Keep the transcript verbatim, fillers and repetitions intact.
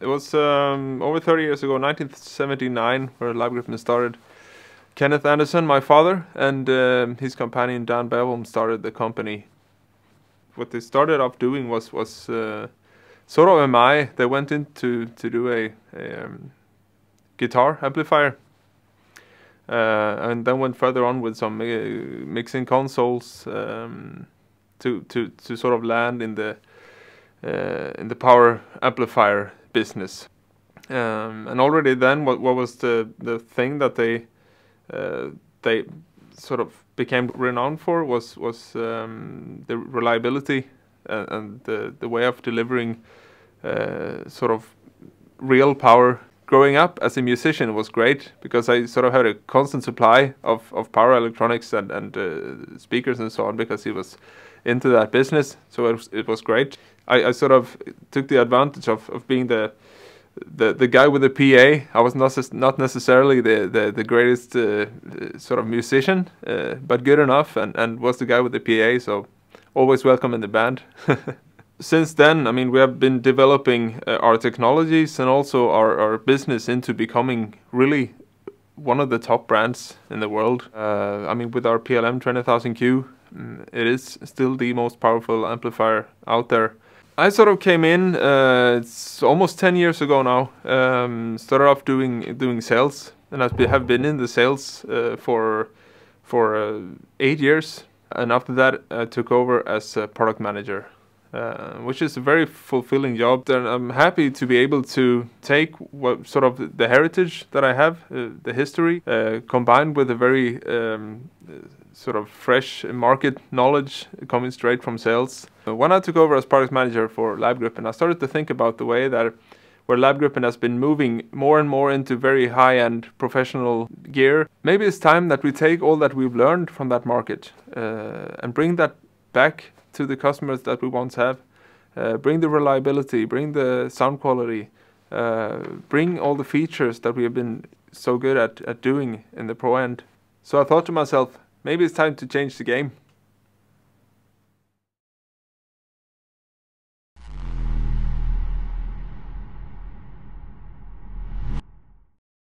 It was um, over thirty years ago, nineteen seventy-nine, where Lab.gruppen started. Kenneth Andersson, my father, and uh, his companion Dan Bevelom started the company. What they started off doing was was uh, sort of M I. They went in to, to do a, a um, guitar amplifier, uh, and then went further on with some uh, mixing consoles um, to to to sort of land in the uh, in the power amplifier business. Um, and already then, what what was the the thing that they uh, they sort of became renowned for was was um, the reliability and, and the the way of delivering uh, sort of real power. Growing up as a musician was great because I sort of had a constant supply of, of power electronics and, and uh, speakers and so on, because he was into that business, so it was, it was great. I, I sort of took the advantage of, of being the, the the guy with the P A. I was not, not necessarily the, the, the greatest uh, sort of musician, uh, but good enough, and, and was the guy with the P A, so always welcome in the band. Since then, I mean, we have been developing uh, our technologies and also our, our business into becoming really one of the top brands in the world. Uh, I mean, with our P L M twenty thousand Q, it is still the most powerful amplifier out there. I sort of came in, uh, it's almost ten years ago now, um, started off doing doing sales, and I have been in the sales uh, for, for uh, eight years. And after that, I took over as a product manager. Uh, which is a very fulfilling job, and I'm happy to be able to take what sort of the heritage that I have, uh, the history, uh, combined with a very um, sort of fresh market knowledge coming straight from sales. When I took over as product manager for Lab.gruppen, I started to think about the way that where Lab.gruppen has been moving more and more into very high-end professional gear. Maybe it's time that we take all that we've learned from that market uh, and bring that back to the customers that we once have. Uh, bring the reliability, bring the sound quality, uh, bring all the features that we have been so good at, at doing in the pro end. So I thought to myself, maybe it's time to change the game.